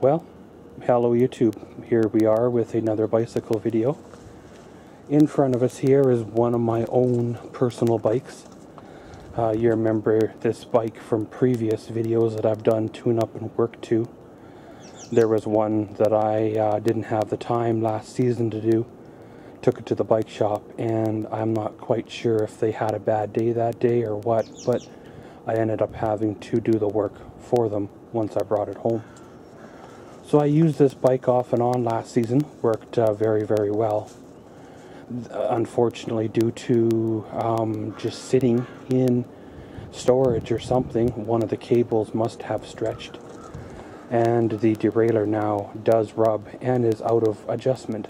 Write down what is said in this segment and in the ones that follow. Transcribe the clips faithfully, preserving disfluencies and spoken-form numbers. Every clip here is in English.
Well, hello YouTube. Here we are with another bicycle video. In front of us here is one of my own personal bikes. Uh, you remember this bike from previous videos that I've done tune-up and work to. There was one that I uh, didn't have the time last season to do. Took it to the bike shop and I'm not quite sure if they had a bad day that day or what, but I ended up having to do the work for them once I brought it home. So I used this bike off and on last season, worked uh, very, very well. Unfortunately, due to um, just sitting in storage or something, one of the cables must have stretched. And the derailleur now does rub and is out of adjustment,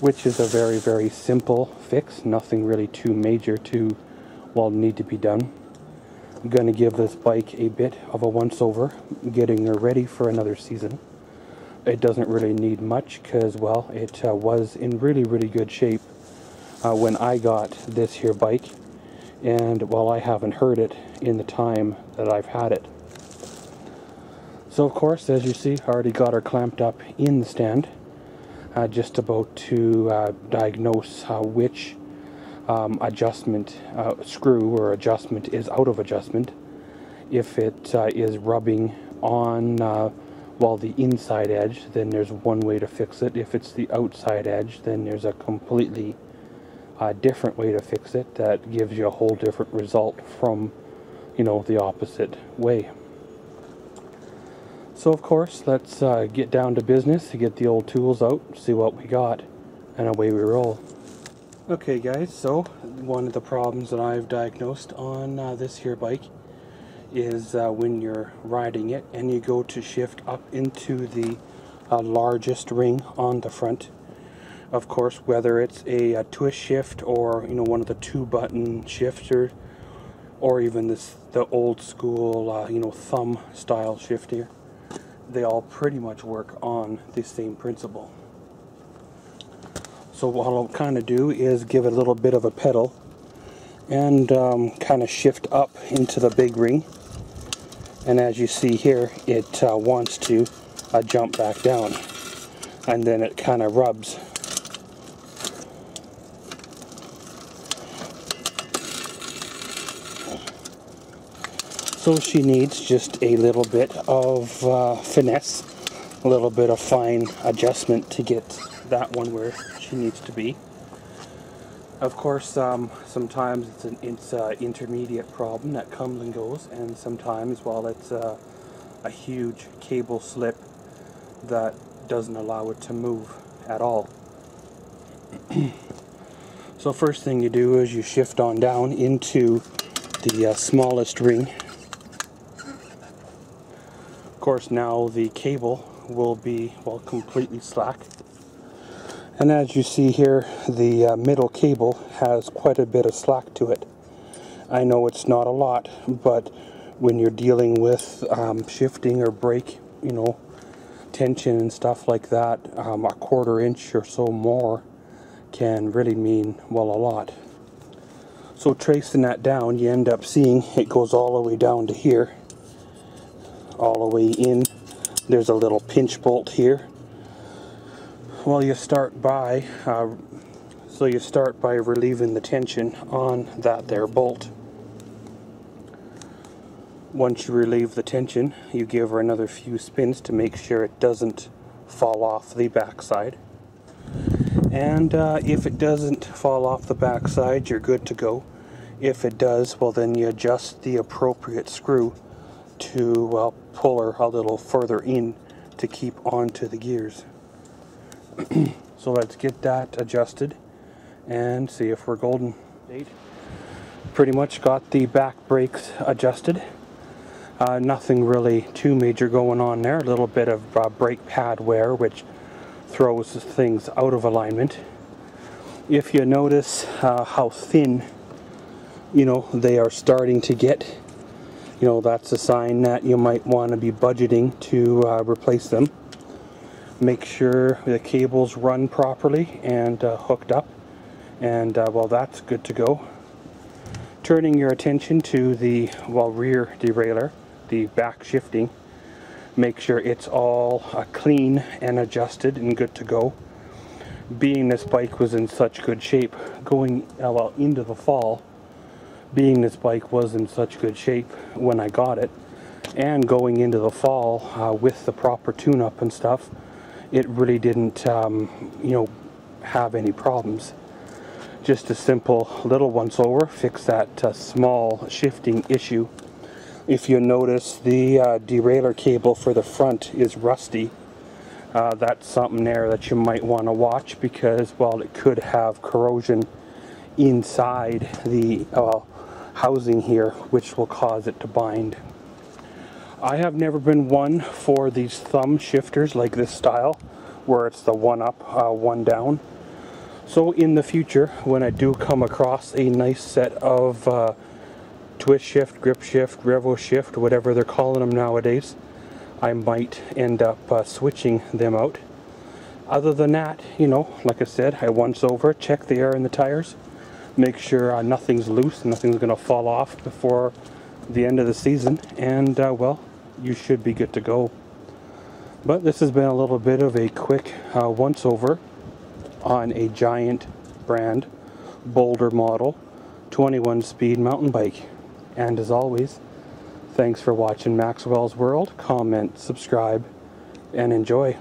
which is a very, very simple fix. Nothing really too major to, well, need to be done. I'm going to give this bike a bit of a once-over, getting her ready for another season. It doesn't really need much because, well, it uh, was in really, really good shape uh, when I got this here bike. And, well, I haven't heard it in the time that I've had it. So, of course, as you see, I already got her clamped up in the stand. Uh, just about to uh, diagnose uh, which um, adjustment uh, screw or adjustment is out of adjustment. If it uh, is rubbing on... Uh, Well, the inside edge, then there's one way to fix it. If it's the outside edge, then there's a completely uh, different way to fix it that gives you a whole different result from, you know, the opposite way. So, of course, let's uh, get down to business, get the old tools out, see what we got, and away we roll. Okay, guys, so one of the problems that I've diagnosed on uh, this here bike is uh, when you're riding it and you go to shift up into the uh, largest ring on the front. Of course, whether it's a, a twist shift or, you know, one of the two button shifter, or even this the old school uh, you know, thumb style shifter, they all pretty much work on the same principle. So what I'll kind of do is give it a little bit of a pedal and um, kind of shift up into the big ring. And as you see here, it uh, wants to uh, jump back down, and then it kind of rubs. So she needs just a little bit of uh, finesse, a little bit of fine adjustment to get that one where she needs to be. Of course, um, sometimes it's an it's a intermediate problem that comes and goes, and sometimes, well, it's a, a huge cable slip that doesn't allow it to move at all. So first thing you do is you shift on down into the uh, smallest ring. Of course, now the cable will be, well, completely slack. And as you see here, the uh, middle cable has quite a bit of slack to it. I know it's not a lot, but when you're dealing with um, shifting or brake, you know, tension and stuff like that, um, a quarter inch or so more can really mean, well, a lot. So tracing that down, you end up seeing it goes all the way down to here, all the way in. There's a little pinch bolt here. Well, you start by, uh, so you start by relieving the tension on that there bolt. Once you relieve the tension, you give her another few spins to make sure it doesn't fall off the backside. And uh, if it doesn't fall off the backside, you're good to go. If it does, well, then you adjust the appropriate screw to, well, pull her a little further in to keep onto the gears. So let's get that adjusted and see if we're golden. Pretty much got the back brakes adjusted. Uh, nothing really too major going on there. A little bit of uh, brake pad wear, which throws things out of alignment. If you notice uh, how thin, you know, they are starting to get, you know, that's a sign that you might want to be budgeting to uh, replace them. Make sure the cables run properly and uh, hooked up, and uh, well, that's good to go. Turning your attention to the well rear derailleur, the back shifting, make sure it's all uh, clean and adjusted and good to go. Being this bike was in such good shape going uh, well into the fall, being this bike was in such good shape when I got it, and going into the fall uh, with the proper tune-up and stuff, it really didn't um, you know, have any problems. Just a simple little once over, fix that uh, small shifting issue. If you notice, the uh, derailleur cable for the front is rusty. Uh, that's something there that you might want to watch, because while it could have corrosion inside the uh, housing here, which will cause it to bind. I have never been one for these thumb shifters like this style, where it's the one up, uh, one down. So in the future, when I do come across a nice set of uh, twist shift, grip shift, Revo shift, whatever they're calling them nowadays, I might end up uh, switching them out. Other than that, you know, like I said, I once over, check the air in the tires, make sure uh, nothing's loose, nothing's going to fall off before the end of the season, and uh, well, you should be good to go. But this has been a little bit of a quick uh, once over on a Giant brand Boulder model twenty-one speed mountain bike. And as always, thanks for watching Maxwell's World. Comment, subscribe, and enjoy.